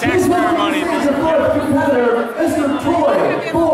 taxpayer money. Mr. Troy.